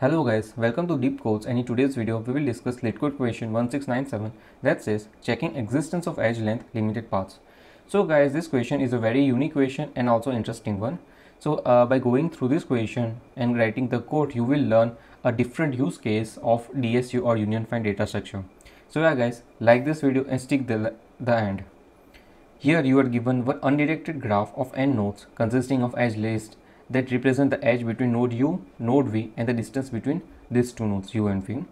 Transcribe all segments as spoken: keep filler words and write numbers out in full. Hello guys, welcome to DeepCodes, and in today's video we will discuss LeetCode question one six nine seven that says checking existence of edge length limited paths. So guys, this question is a very unique question and also interesting one. So uh, by going through this question and writing the code, you will learn a different use case of D S U or Union Find data structure. So yeah guys, like this video and stick the, the end. Here you are given one undirected graph of n nodes consisting of edge lists that represent the edge between node U, node V, and the distance between these two nodes U and V.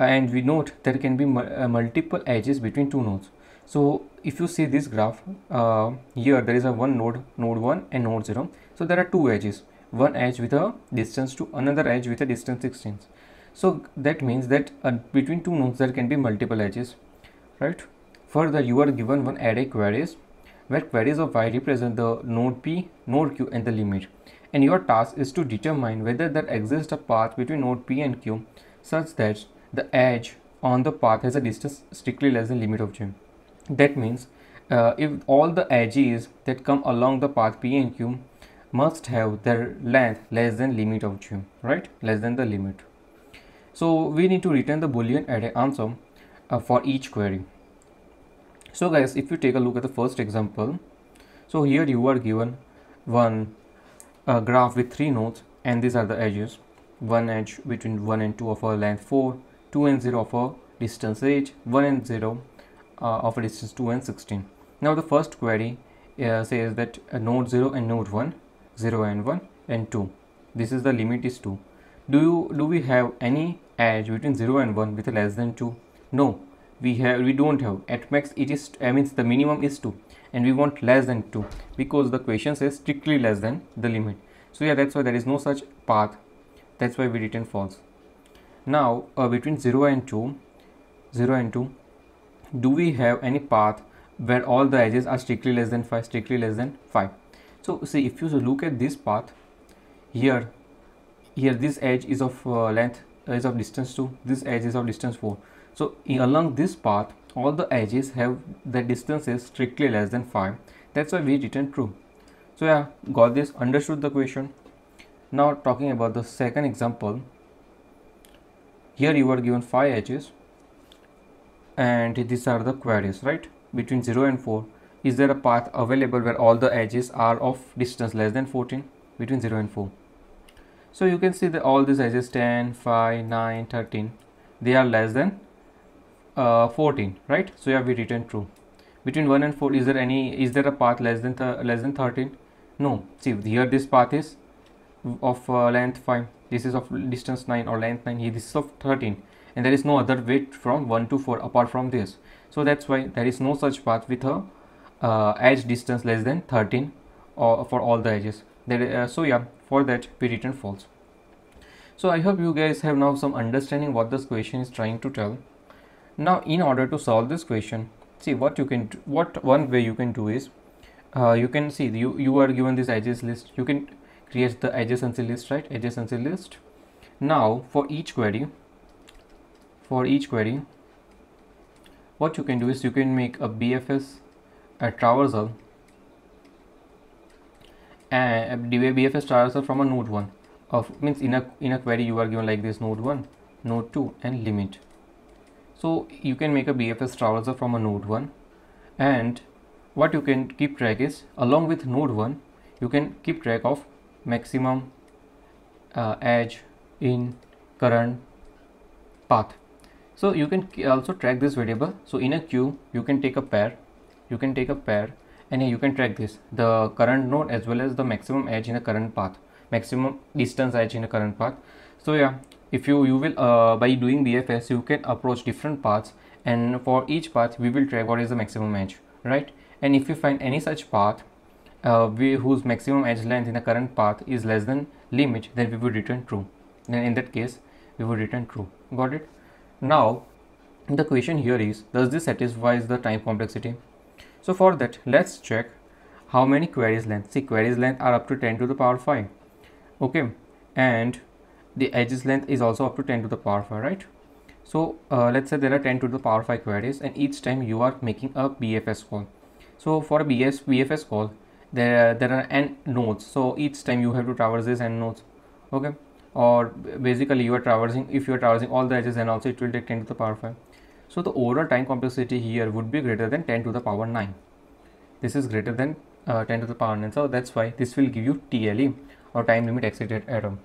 And we note there can be uh, multiple edges between two nodes. So if you see this graph, uh, here there is a one node, node one and node zero. So there are two edges, one edge with a distance two, another edge with a distance sixteen. So that means that uh, between two nodes there can be multiple edges, right? Further, you are given one array queries, where queries of Y represent the node P, node Q, and the limit. And your task is to determine whether there exists a path between node P and Q such that the edge on the path has a distance strictly less than limit of J. That means uh, if all the edges that come along the path P and Q must have their length less than limit of J, right? Less than the limit. So we need to return the Boolean array answer uh, for each query. So guys, if you take a look at the first example, so here you are given one uh, graph with three nodes, and these are the edges. One edge between one and two of a length four, two and zero of a distance eight, one and zero uh, of a distance two and sixteen. Now the first query uh, says that uh, node zero and node one, zero and one and two. This is the limit is two. Do you do we have any edge between zero and one with a less than two? No. We have we don't have. At max it is, I mean the minimum is two, and we want less than two because the question says strictly less than the limit. So yeah, that's why there is no such path. That's why we return false. Now uh, between zero and two, do we have any path where all the edges are strictly less than five, strictly less than five? So see, if you look at this path, here, here this edge is of uh, length uh, is of distance two. This edge is of distance four. So along this path, all the edges have the distances strictly less than five. That's why we return true. So yeah, got this, understood the question. Now talking about the second example. Here you are given five edges, and these are the queries, right? Between zero and four, is there a path available where all the edges are of distance less than fourteen? Between zero and four. So you can see that all these edges ten, five, nine, thirteen, they are less than Uh, fourteen, right? So yeah, we return true. Between one and four, is there any is there a path less than less than thirteen? No. See, here this path is of uh, length five, this is of distance nine or length nine, here this is of thirteen, and there is no other way from one to four apart from this. So that's why there is no such path with a uh, edge distance less than thirteen or for all the edges that uh, so yeah, for that we return false. So I hope you guys have now some understanding what this question is trying to tell. Now, in order to solve this question, see what you can do, what one way you can do is uh, you can see you you are given this edges list. You can create the adjacency list, right? Adjacency list. Now for each query, for each query, what you can do is you can make a B F S a traversal and B F S traversal from a node one. Of means in a in a query you are given like this node one, node two, and limit. So you can make a B F S traversal from a node one, and what you can keep track is along with node one, you can keep track of maximum uh, edge in current path. So you can also track this variable. So in a queue, you can take a pair, you can take a pair, and you can track this, the current node as well as the maximum edge in a current path, maximum distance edge in a current path. So yeah. If you you will uh, by doing B F S, you can approach different paths, and for each path we will track what is the maximum edge, right? And if you find any such path uh, we, whose maximum edge length in the current path is less than limit, then we will return true. Then in that case we will return true. Got it? Now the question here is, does this satisfy the time complexity? So for that, let's check how many queries length. See, queries length are up to ten to the power five, okay, and the edges length is also up to ten to the power five, right? So uh, let's say there are ten to the power five queries, and each time you are making a B F S call. So for a B S, B F S call, there there are n nodes. So each time you have to traverse this n nodes, okay? or basically you are traversing, if you are traversing all the edges, then also it will take ten to the power five. So the overall time complexity here would be greater than ten to the power nine. This is greater than uh, ten to the power nine. So that's why this will give you T L E or time limit exceeded error.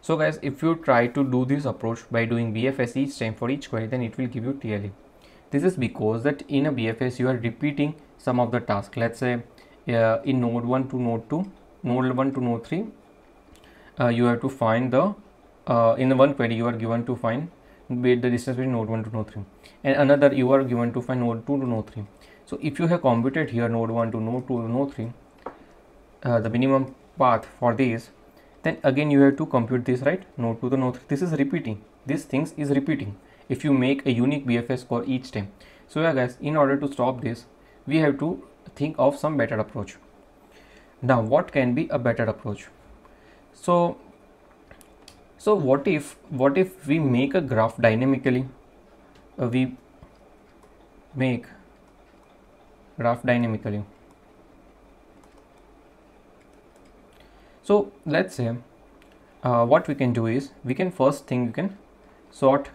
So guys, if you try to do this approach by doing B F S each time for each query, then it will give you T L E. This is because that in a B F S you are repeating some of the tasks. Let's say uh, in node one to node two, node one to node three, uh, you have to find the uh, in the one query you are given to find the distance between node one to node three, and another you are given to find node two to node three. So if you have computed here node one to node two to node three, uh, the minimum path for these, then again you have to compute this, right? Node two to node three. This is repeating. These things is repeating if you make a unique B F S score each time. So yeah guys, in order to stop this, we have to think of some better approach. Now what can be a better approach? So so what if what if we make a graph dynamically? Uh, we make graph dynamically. So let's say uh, what we can do is, we can first thing we can sort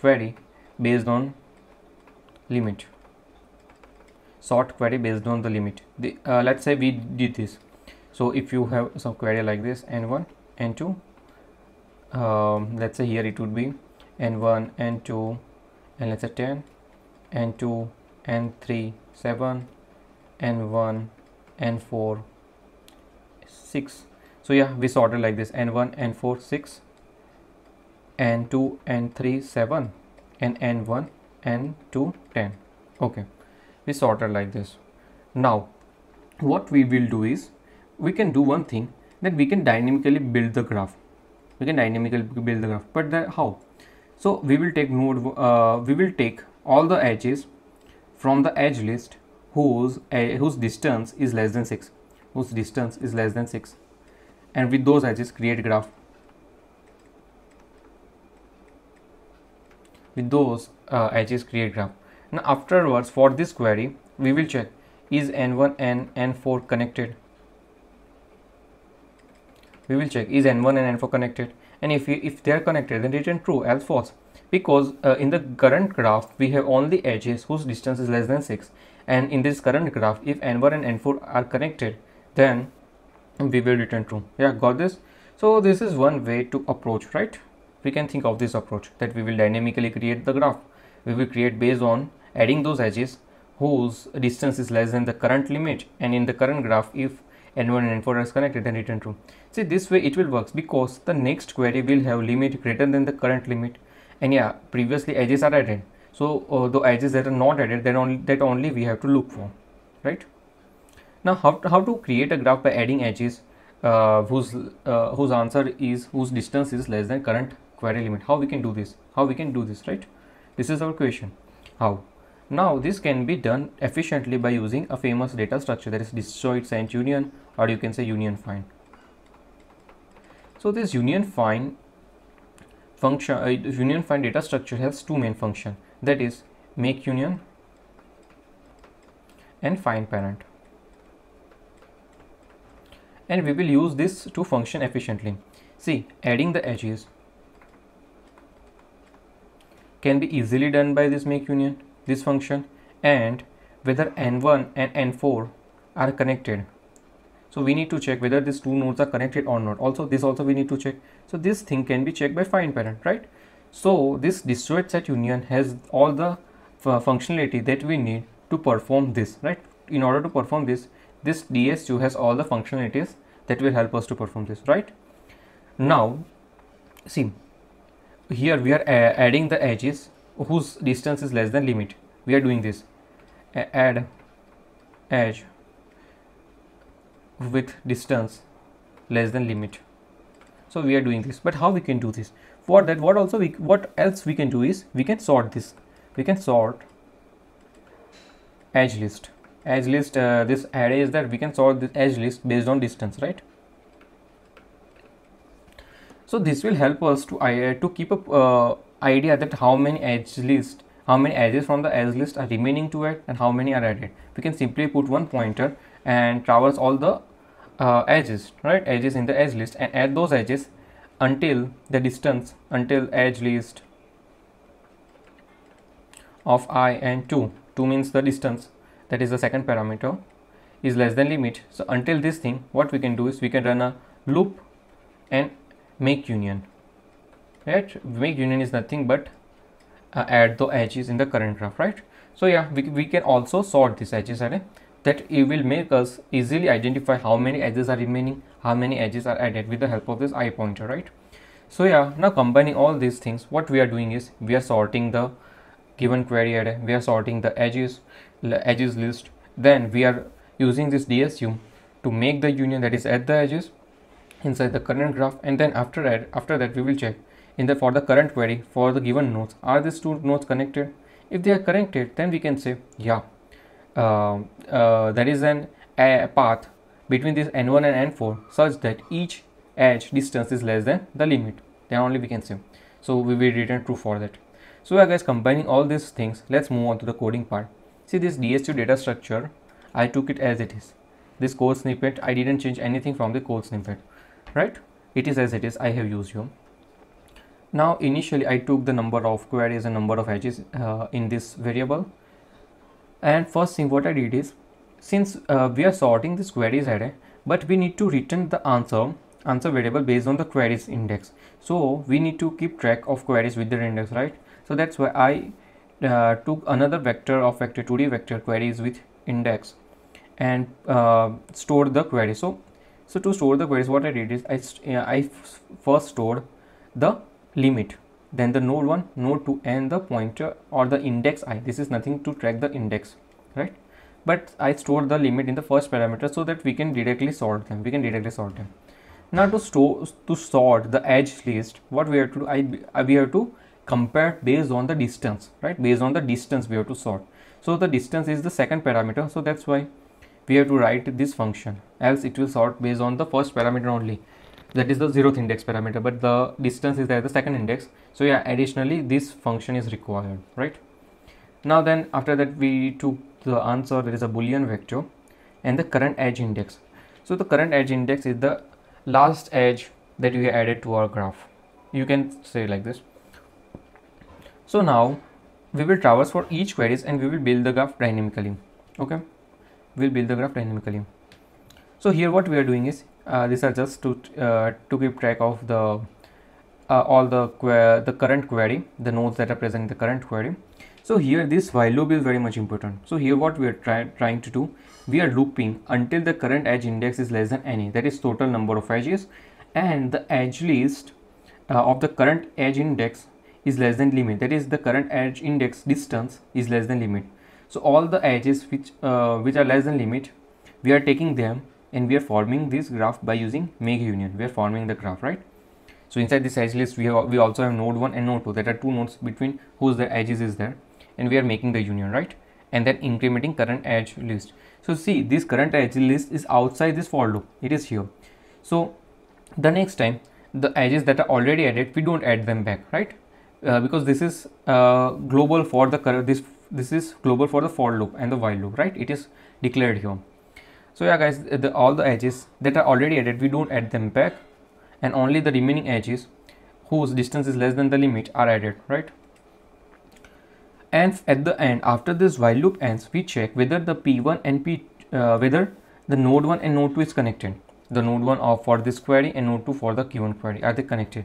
query based on limit. Sort query based on the limit. The, uh, let's say we did this. So if you have some query like this, N one, N two, um, let's say here it would be N one, N two, and let's say ten, N two, N three, seven, N one, N four, six. So yeah, we sorted like this, N one, N four, six, N two, N three, seven, and N one, N two, ten. Okay, we sorted like this. Now, what we will do is, we can do one thing, that we can dynamically build the graph. We can dynamically build the graph, but the, how? So we will take node, uh, we will take all the edges from the edge list whose uh, whose distance is less than six, whose distance is less than six, and with those edges create graph. With those uh, edges create graph. Now afterwards, for this query, we will check is N one and N four connected. We will check is N one and N four connected, and if we, if they are connected, then return true, else false. Because uh, in the current graph we have only edges whose distance is less than six, and in this current graph, if N one and N four are connected, then we will return true. Yeah, got this? So this is one way to approach, right? We can think of this approach, that we will dynamically create the graph. We will create based on adding those edges whose distance is less than the current limit, and in the current graph, if N one and N four is connected, then return true. See, this way it will work, because the next query will have limit greater than the current limit, and yeah, previously edges are added. So uh, the edges that are not added, then only that only we have to look for, right? Now how to, how to create a graph by adding edges uh, whose uh, whose answer is whose distance is less than current query limit? How we can do this? How we can do this, right? This is our question. How? Now this can be done efficiently by using a famous data structure, that is DSU and Union, or you can say Union Find. So this Union Find function, uh, Union Find data structure has two main functions, that is make union and find parent. And we will use this to function efficiently. See, adding the edges can be easily done by this make union, this function, and whether N one and N four are connected. So we need to check whether these two nodes are connected or not. Also, this also we need to check. So this thing can be checked by find parent, right? So this DSU set union has all the functionality that we need to perform this, right? In order to perform this, this D S U has all the functionalities that will help us to perform this, right? Now, see, here we are adding the edges whose distance is less than limit. We are doing this. Add edge with distance less than limit. So we are doing this. But how we can do this? For that, what also we what else we can do is, we can sort this. We can sort edge list. Edge list, uh, this array is that we can sort this edge list based on distance, right? So this will help us to uh, to keep up uh, idea that how many edge list, how many edges from the edge list are remaining to it, and how many are added. We can simply put one pointer and traverse all the uh, edges, right? Edges in the edge list, and add those edges until the distance until edge list of I and two, two means the distance, that is the second parameter, is less than limit. So until this thing, what we can do is we can run a loop and make union, right? Make union is nothing but uh, add the edges in the current graph, right? So yeah, we, we can also sort these edges array, that it will make us easily identify how many edges are remaining, how many edges are added with the help of this I pointer, right? So yeah, now combining all these things, what we are doing is we are sorting the given query array, we are sorting the edges, edges list, then we are using this D S U to make the union, that is at the edges inside the current graph, and then after that, after that we will check in the for the current query for the given nodes, are these two nodes connected? If they are connected, then we can say yeah, uh, uh, there is an a path between this n one and n four such that each edge distance is less than the limit, then only we can say. So we will return true for that. So yeah guys, combining all these things, let's move on to the coding part. See, this D S U data structure, I took it as it is. This code snippet, I didn't change anything from the code snippet, right? It is as it is. I have used you. Now initially I took the number of queries and number of edges uh, in this variable, and first thing what I did is, since uh, we are sorting this queries array, but we need to return the answer answer variable based on the queries index, so we need to keep track of queries with their index, right? So that's why I uh, took another vector of vector two D vector queries with index and uh, store the query. So so to store the queries, what I did is I, uh, I first stored the limit, then the node one, node two, and the pointer or the index I. This is nothing to track the index, right? But I stored the limit in the first parameter so that we can directly sort them. We can directly sort them. Now to store to sort the edge list, what we have to do, I we have to compare based on the distance, right? Based on the distance we have to sort. So the distance is the second parameter, so that's why we have to write this function, else it will sort based on the first parameter only, that is the zeroth index parameter, but the distance is at the second index. So yeah, additionally this function is required, right? Now then after that we took the answer, that is a boolean vector, and the current edge index. So the current edge index is the last edge that we added to our graph, you can say like this. So now we will traverse for each queries and we will build the graph dynamically. Okay, we'll build the graph dynamically. So here what we are doing is uh, these are just to uh, to keep track of the uh, all the que the current query, the nodes that are present in the current query. So here this while loop is very much important. So here what we are try trying to do, we are looping until the current edge index is less than any, that is total number of edges, and the edge list uh, of the current edge index is less than limit, that is the current edge index distance is less than limit. So all the edges which uh, which are less than limit, we are taking them and we are forming this graph by using make union. We are forming the graph, right? So inside this edge list we have we also have node one and node two, that are two nodes between whose the edges is there, and we are making the union, right? And then incrementing current edge list. So see, this current edge list is outside this for loop, it is here. So the next time the edges that are already added, we don't add them back, right? Uh, because this is uh, global for the current this this is global for the for loop and the while loop, right? It is declared here. So yeah guys, the, all the edges that are already added, we don't add them back, and only the remaining edges whose distance is less than the limit are added, right? And at the end, after this while loop ends, we check whether the p one and p uh, whether the node one and node two is connected, the node one of for this query and node two for the given query, are they connected?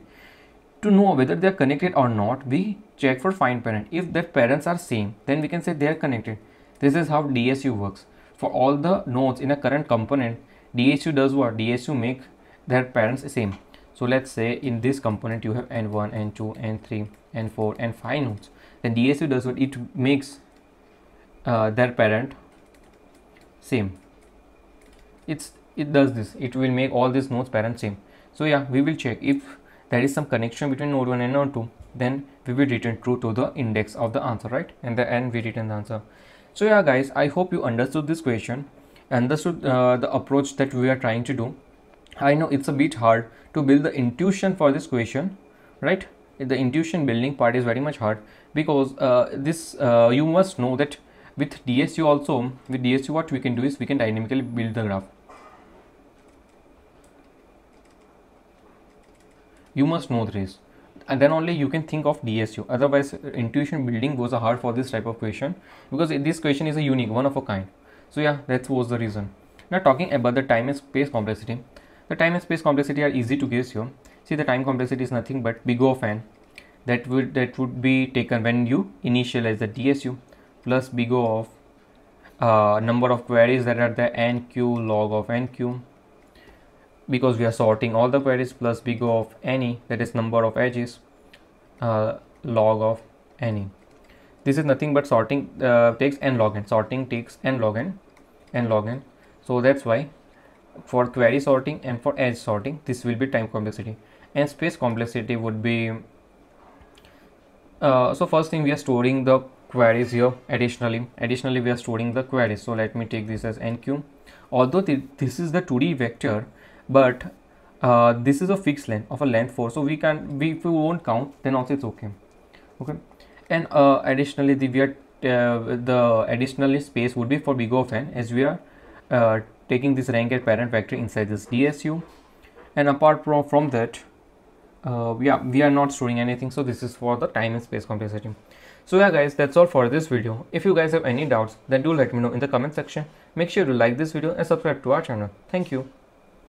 To know whether they are connected or not, we check for find parent. If their parents are same, then we can say they are connected. This is how D S U works. For all the nodes in a current component, D S U does what? D S U make their parents same. So let's say in this component you have N one, N two, N three, N four, and five nodes. Then D S U does what? It makes uh, their parent same. It's it does this. It will make all these nodes parents same. So yeah, we will check if there is some connection between node one and node two, then we will return true to the index of the answer, right? And the end we return the answer. So yeah guys, I hope you understood this question, understood uh, the approach that we are trying to do. I know it's a bit hard to build the intuition for this question, right? The intuition building part is very much hard, because uh, this uh, you must know that with D S U also, with D S U what we can do is we can dynamically build the graph. You must know this, and then only you can think of D S U. Otherwise, intuition building goes hard for this type of question, because this question is a unique, one of a kind. So yeah, that was the reason. Now talking about the time and space complexity. The time and space complexity are easy to guess here. See, the time complexity is nothing but big O of n. That would that would be taken when you initialize the D S U, plus big O of uh, number of queries that are the N Q log of N Q, because we are sorting all the queries, plus big O of any, that is number of edges, uh, log of any. This is nothing but sorting uh, takes n log n. Sorting takes n log n, n log n. So that's why for query sorting and for edge sorting, this will be time complexity. And space complexity would be uh, so first thing, we are storing the queries here. Additionally, additionally we are storing the queries. So let me take this as N Q. Although th this is the two D vector, but uh, this is a fixed length of a length four, so we can we if we won't count, then also it's okay. Okay, and uh, additionally the we are uh, the additionally space would be for big O of n, as we are uh, taking this rank at parent vector inside this D S U. And apart from from that, uh, yeah, we are not storing anything. So this is for the time and space complexity. So yeah guys, that's all for this video. If you guys have any doubts, then do let me know in the comment section. Make sure to like this video and subscribe to our channel. Thank you.